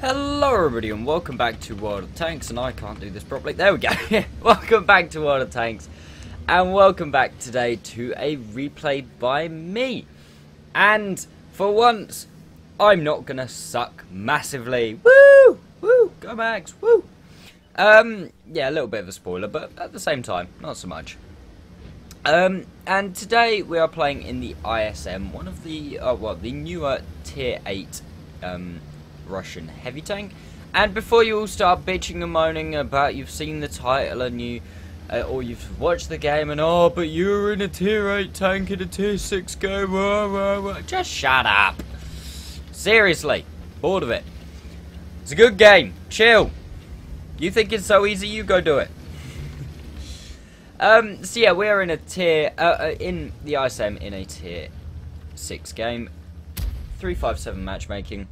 Hello everybody and welcome back to World of Tanks, and I can't do this properly, there we go. Welcome back to World of Tanks and welcome back today to a replay by me. And for once, I'm not gonna suck massively. Woo! Woo! Go Max! Woo! Yeah, a little bit of a spoiler, but at the same time, not so much. And today we are playing in the ISM, one of the, well, the newer Tier 8, Russian heavy tank. And before you all start bitching and moaning about you've seen the title and you or you've watched the game and oh but you're in a tier 8 tank in a tier 6 game, just shut up. Seriously, bored of it. It's a good game, chill. You think it's so easy, you go do it. So yeah, we're in a tier in the ISM in a tier 6 game, 357 matchmaking.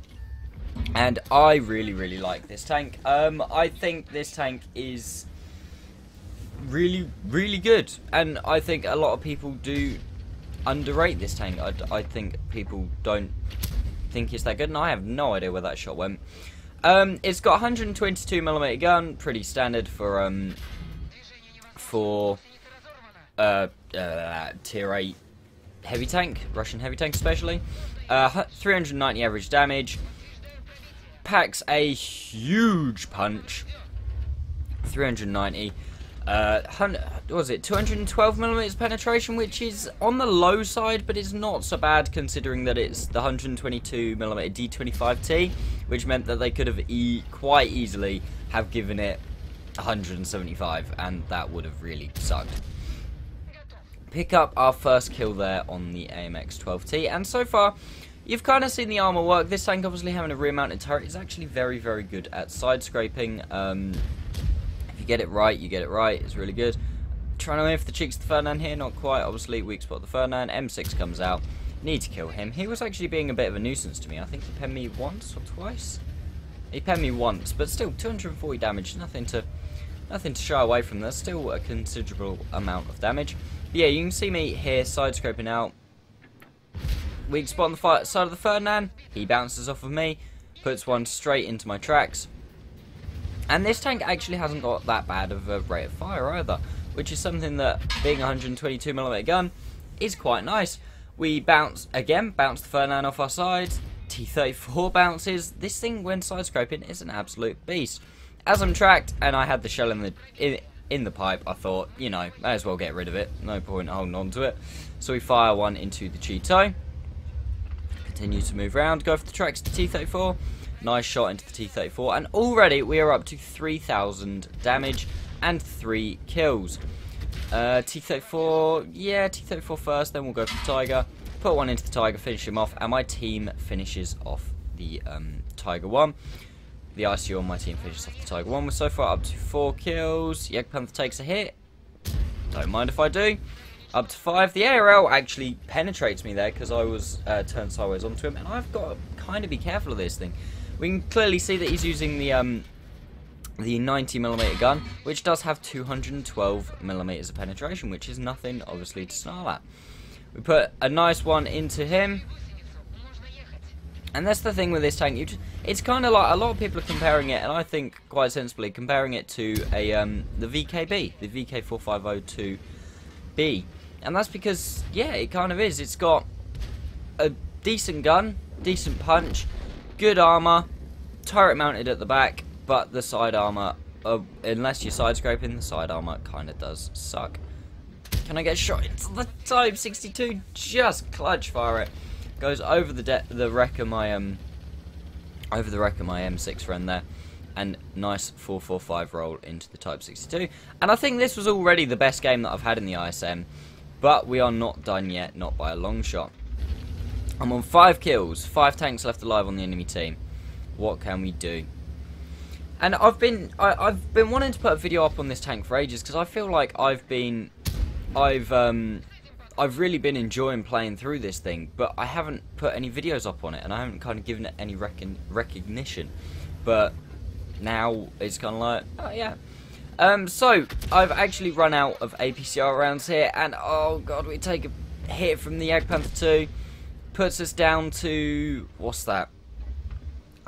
And I really like this tank. I think this tank is really good, and I think a lot of people do underrate this tank. I think people don't think it's that good, and I have no idea where that shot went. It's got 122mm gun, pretty standard for tier 8 heavy tank, Russian heavy tank especially. 390 average damage. Packs a huge punch, 390, what was it, 212mm penetration, which is on the low side, but it's not so bad considering that it's the 122mm D25T, which meant that they could have quite easily have given it 175, and that would have really sucked. Pick up our first kill there on the AMX 12T, and so far, you've kind of seen the armour work. This tank, obviously having a rear-mounted turret, is actually very good at side scraping. If you get it right, you get it right. It's really good. Trying to aim for the cheeks of the Ferdinand here. Not quite, obviously. Weak spot of the Ferdinand. M6 comes out. Need to kill him. He was actually being a bit of a nuisance to me. I think he penned me once or twice. He penned me once, but still, 240 damage. Nothing to shy away from. That's still a considerable amount of damage. But yeah, you can see me here side scraping out. Weak spot on the side of the Ferdinand. He bounces off of me, puts one straight into my tracks. And this tank actually hasn't got that bad of a rate of fire either, which is something that, being a 122mm gun, is quite nice. We bounce the Ferdinand off our side. T-34 bounces. This thing, when side scraping, is an absolute beast. As I'm tracked and I had the shell in the pipe, I thought, you know, may as well get rid of it. No point holding on to it. So we fire one into the Cheeto. Continue to move around, go for the tracks to T-34, nice shot into the T-34, and already we are up to 3,000 damage and 3 kills. T-34, yeah, T-34 first, then we'll go for the Tiger, put one into the Tiger, finish him off, and my team finishes off the Tiger 1. The ICU on my team finishes off the Tiger 1, we're so far up to 4 kills. Ag Panther takes a hit, don't mind if I do. Up to 5. The ARL actually penetrates me there because I was turned sideways onto him, and I've got to kind of be careful of this thing. We can clearly see that he's using the 90mm gun, which does have 212mm of penetration, which is nothing, obviously, to snarl at. We put a nice one into him, and that's the thing with this tank. It's kind of like a lot of people are comparing it, and I think quite sensibly comparing it to a the VKB, the VK4502B. And that's because, yeah, it kind of is. It's got a decent gun, decent punch, good armor, turret mounted at the back, but the side armor, unless you're side scraping, the side armor kind of does suck. Can I get shot into the Type 62? Just clutch fire it. Goes over the wreck of my over the wreck of my M6 friend there. And nice 445 roll into the Type 62. And I think this was already the best game that I've had in the ISM. But we are not done yet, not by a long shot. I'm on 5 kills, 5 tanks left alive on the enemy team. What can we do? And I've been wanting to put a video up on this tank for ages because I feel like I've really been enjoying playing through this thing, but I haven't put any videos up on it, and I haven't kind of given it any recognition. But now it's kind of like, oh yeah. So I've actually run out of APCR rounds here, and oh god, we take a hit from the Ag Panther 2, puts us down to what's that?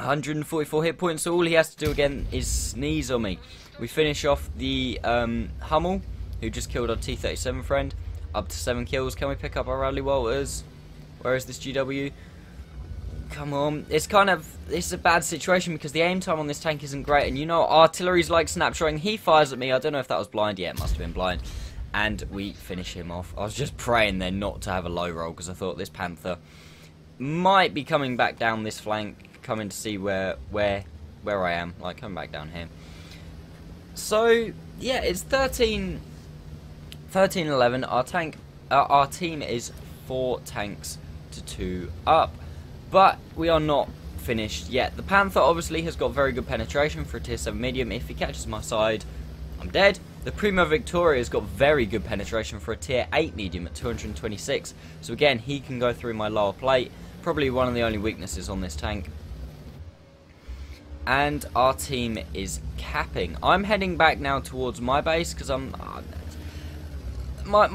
144 hit points, so all he has to do again is sneeze on me. We finish off the Hummel, who just killed our T-37 friend. Up to 7 kills. Can we pick up our Radley Walters? Where is this GW? Come on. It's kind of... it's a bad situation because the aim time on this tank isn't great. And you know, artillery's like snapshotting. He fires at me. I don't know if that was blind. Yeah, it must have been blind. And we finish him off. I was just praying there not to have a low roll because I thought this Panther might be coming back down this flank, coming to see where I am. Like, coming back down here. So, yeah, it's 13-11. Our team is 4 tanks to 2 up, but we are not finished yet. The Panther obviously has got very good penetration for a tier 7 medium. If he catches my side, I'm dead. The Primo Victoria has got very good penetration for a tier 8 medium at 226. So again, he can go through my lower plate. Probably one of the only weaknesses on this tank. And our team is capping. I'm heading back now towards my base because I'm... what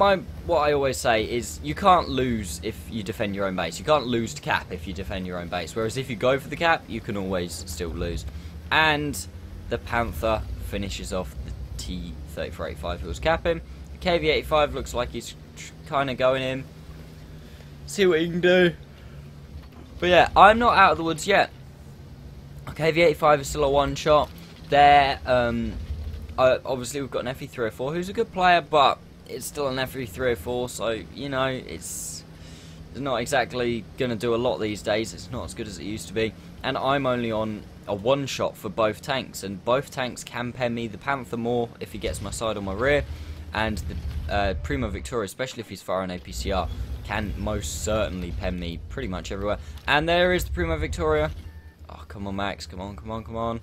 I always say is you can't lose if you defend your own base. You can't lose to cap if you defend your own base. Whereas if you go for the cap, you can always still lose. And the Panther finishes off the T-34-85 who was capping. The KV-85 looks like he's kind of going in. See what he can do. But yeah, I'm not out of the woods yet. KV-85 is still a one-shot. There, obviously we've got an FE-304 who's a good player, but... it's still an FE-304, so, you know, it's not exactly going to do a lot these days. It's not as good as it used to be. And I'm only on a one-shot for both tanks, and both tanks can pen me. The Panther more if he gets my side or my rear, and the Primo Victoria, especially if he's firing APCR, can most certainly pen me pretty much everywhere. And there is the Primo Victoria. Oh, come on, Max. Come on, come on, come on.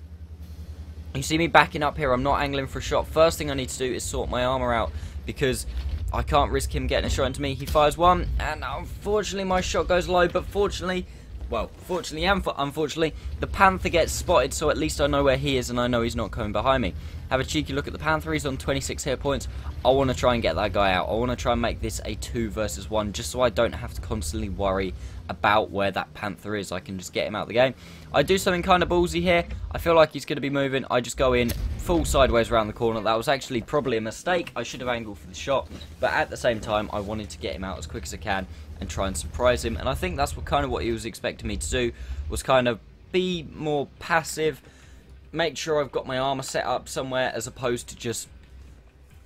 You see me backing up here. I'm not angling for a shot. First thing I need to do is sort my armor out, because I can't risk him getting a shot into me. He fires one, and unfortunately my shot goes low, but fortunately, well, fortunately and unfortunately, the Panther gets spotted, so at least I know where he is, and I know he's not coming behind me. Have a cheeky look at the Panther. He's on 26 hit points. I want to try and get that guy out. I want to try and make this a 2 versus 1, just so I don't have to constantly worry about where that Panther is. I can just get him out of the game. I do something kind of ballsy here. I feel like he's going to be moving. I just go in full sideways around the corner. That was actually probably a mistake. I should have angled for the shot, but at the same time I wanted to get him out as quick as I can and try and surprise him. And I think that's what kind of what he was expecting me to do, was kind of be more passive, make sure I've got my armor set up somewhere, as opposed to just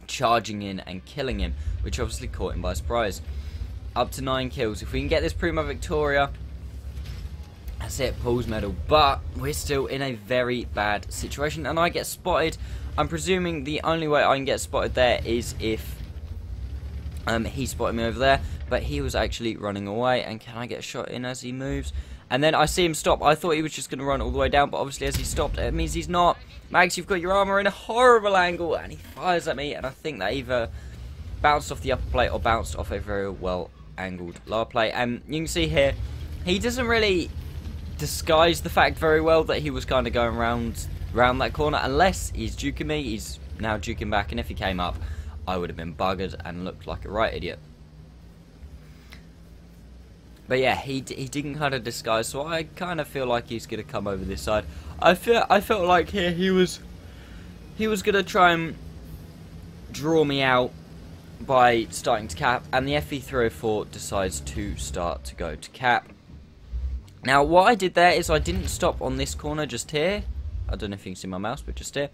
charging in and killing him, which obviously caught him by surprise. Up to 9 kills. If we can get this Primo Victoria, that's it, Pools Medal. But we're still in a very bad situation, and I get spotted. I'm presuming the only way I can get spotted there is if he spotted me over there, but he was actually running away. And can I get a shot in as he moves? And then I see him stop. I thought he was just going to run all the way down, but obviously as he stopped, it means he's not. Mags, you've got your armor in a horrible angle, and he fires at me, and I think that either bounced off the upper plate or bounced off a very well angled lower plate. And you can see here, he doesn't really disguise the fact very well that he was kind of going round that corner. Unless he's duking me, he's now duking back, and if he came up, I would have been buggered and looked like a right idiot. But yeah, he didn't kind of disguise, so I kind of feel like he's going to come over this side. I felt like here he was going to try and draw me out by starting to cap, and the FE-304 decides to start to go to cap. Now what I did there is I didn't stop on this corner just here. I don't know if you can see my mouse, but just here,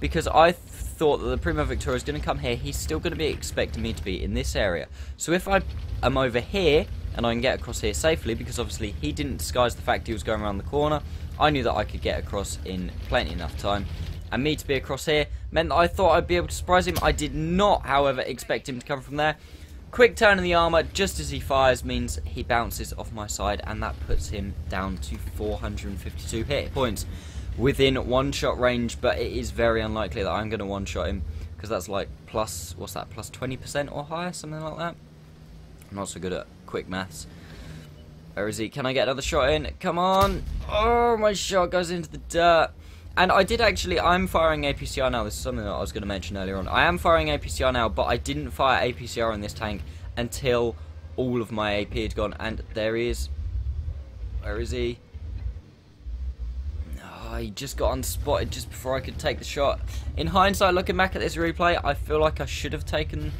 because I thought that the Primo Victoria is going to come here. He's still going to be expecting me to be in this area. So if I am over here and I can get across here safely, because obviously he didn't disguise the fact he was going around the corner, I knew that I could get across in plenty enough time. And me to be across here meant that I thought I'd be able to surprise him. I did not, however, expect him to come from there. Quick turn of the armor just as he fires means he bounces off my side, and that puts him down to 452 hit points within one-shot range. But it is very unlikely that I'm going to one-shot him, because that's like plus, what's that, plus 20% or higher, something like that. I'm not so good at quick maths. Where is he? Can I get another shot in? Come on. Oh, my shot goes into the dirt. And I did actually, I'm firing APCR now. This is something that I was going to mention earlier on. I am firing APCR now, but I didn't fire APCR on this tank until all of my AP had gone. And there he is. Where is he? he just got unspotted just before I could take the shot. In hindsight, looking back at this replay, I feel like I should have taken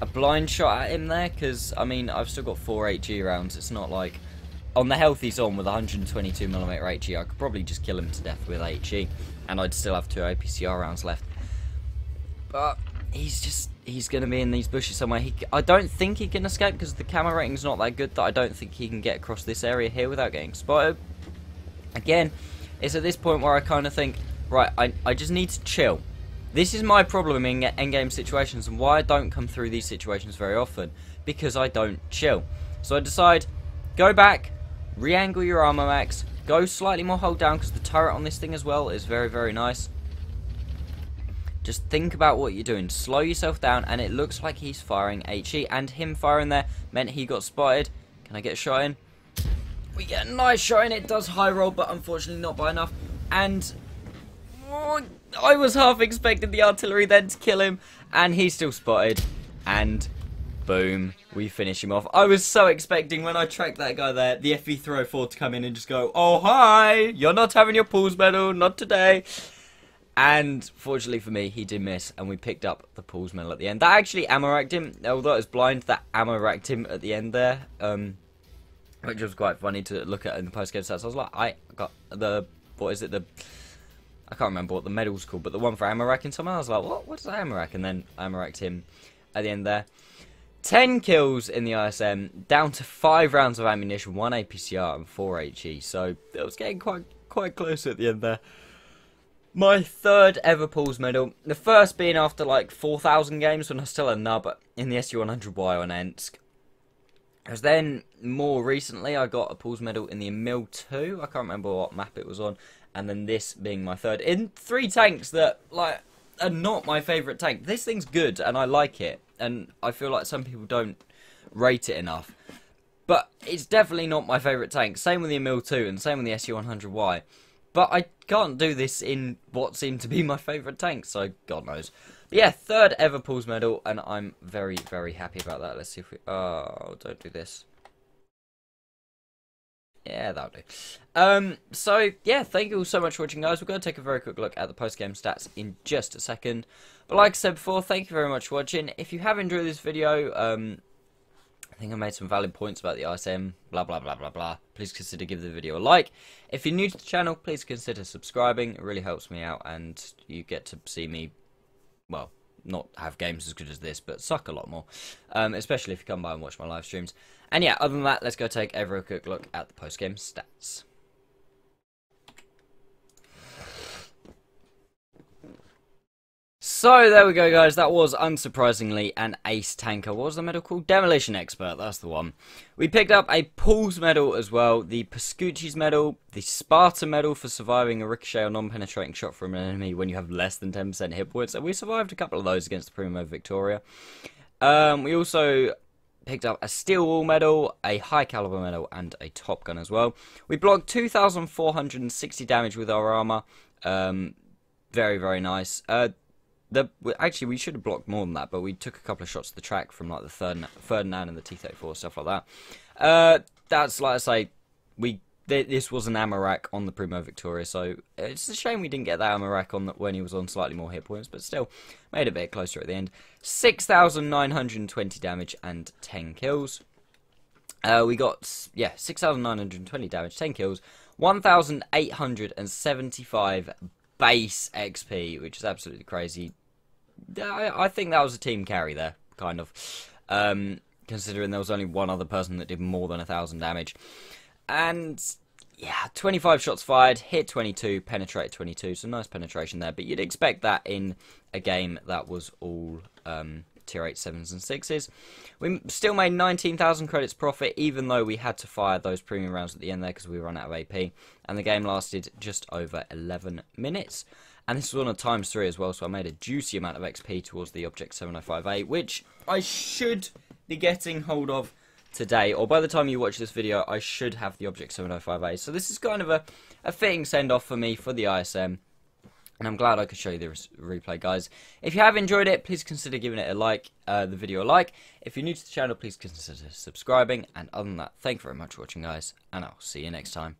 a blind shot at him there, because, I mean, I've still got 4 HE rounds. It's not like... On the healthy zone with 122mm HE, I could probably just kill him to death with HE, and I'd still have 2 APCR rounds left. But he's just... He's going to be in these bushes somewhere. I don't think he can escape because the camera rating's not that good that I don't think he can get across this area here without getting spotted. Again, it's at this point where I kind of think, right, I just need to chill. This is my problem in endgame situations and why I don't come through these situations very often, because I don't chill. So I decide, go back, re-angle your armor max, go slightly more hold down because the turret on this thing as well is very, very nice. Just think about what you're doing. Slow yourself down, and it looks like he's firing HE, and him firing there meant he got spotted. Can I get a shot in? We get a nice shot in. It does high roll, but unfortunately not by enough. And oh, I was half expecting the artillery then to kill him, and he's still spotted. And boom, we finish him off. I was so expecting when I tracked that guy there, the FE-304 to come in and just go, oh, hi, you're not having your Pools Medal, not today. And fortunately for me, he did miss, and we picked up the Pools Medal at the end. That actually ammo-racked him, although it was blind, that ammo-racked him at the end there, which was quite funny to look at in the post-game stats. I was like, I got the, what is it, the, I can't remember what the medal's called, but the one for ammo-racking someone, I was like, what's that ammo-rack? And then ammo-racked him at the end there. 10 kills in the ISM, down to 5 rounds of ammunition, 1 APCR and 4 HE, so it was getting quite close at the end there. My 3rd ever Pools Medal, the first being after like 4,000 games when I was still a nub in the SU-100Y on ENSK. Because then, more recently, I got a Pools Medal in the Emil Two. I can't remember what map it was on, and then this being my 3rd. In 3 tanks that, like, are not my favourite tank. This thing's good, and I like it, and I feel like some people don't rate it enough. But it's definitely not my favourite tank, same with the Emil Two, and same with the SU-100Y. But I can't do this in what seemed to be my favourite tank, so God knows. But yeah, 3rd ever Pools Medal, and I'm very, very happy about that. Let's see if we... Oh, don't do this. Yeah, that'll do. So, yeah, thank you all so much for watching, guys. We're going to take a very quick look at the post-game stats in just a second. But like I said before, thank you very much for watching. If you have enjoyed this video, I think I made some valid points about the ISM, blah, blah, blah, blah, blah. Please consider giving the video a like. If you're new to the channel, please consider subscribing. It really helps me out, and you get to see me, well, not have games as good as this, but suck a lot more. Especially if you come by and watch my live streams. And yeah, other than that, let's go take a real quick look at the post-game stats. So, there we go, guys. That was, unsurprisingly, an Ace Tanker. What was the medal called? Demolition Expert. That's the one. We picked up a Pools Medal as well. The Pascucci's Medal. The Sparta Medal for surviving a ricochet or non-penetrating shot from an enemy when you have less than 10% hit points. And we survived a couple of those against the Primo Victoria. We also picked up a Steel Wool Medal, a High Caliber Medal, and a Top Gun as well. We blocked 2,460 damage with our armour. Very, very nice. Actually, we should have blocked more than that, but we took a couple of shots to the track from like the Ferdinand and the T-34, stuff like that. That's, like I say, this was an Amarak on the Primo Victoria, so it's a shame we didn't get that Amarak on when he was on slightly more hit points, but still, made it a bit closer at the end. 6,920 damage and 10 kills. We got, yeah, 6,920 damage, 10 kills, 1,875 base XP, which is absolutely crazy. I think that was a team carry there, kind of, considering there was only one other person that did more than 1,000 damage. And yeah, 25 shots fired, hit 22, penetrate 22, so nice penetration there, but you'd expect that in a game that was all tier 8, 7s and 6s. We still made 19,000 credits profit, even though we had to fire those premium rounds at the end there because we ran out of AP, and the game lasted just over 11 minutes. And this was on a times 3 as well, so I made a juicy amount of XP towards the Object 705A, which I should be getting hold of today, or by the time you watch this video, I should have the Object 705A. So this is kind of a fitting send-off for me for the ISM. And I'm glad I could show you this replay, guys. If you have enjoyed it, please consider giving it a like, the video a like. If you're new to the channel, please consider subscribing. And other than that, thank you very much for watching, guys. And I'll see you next time.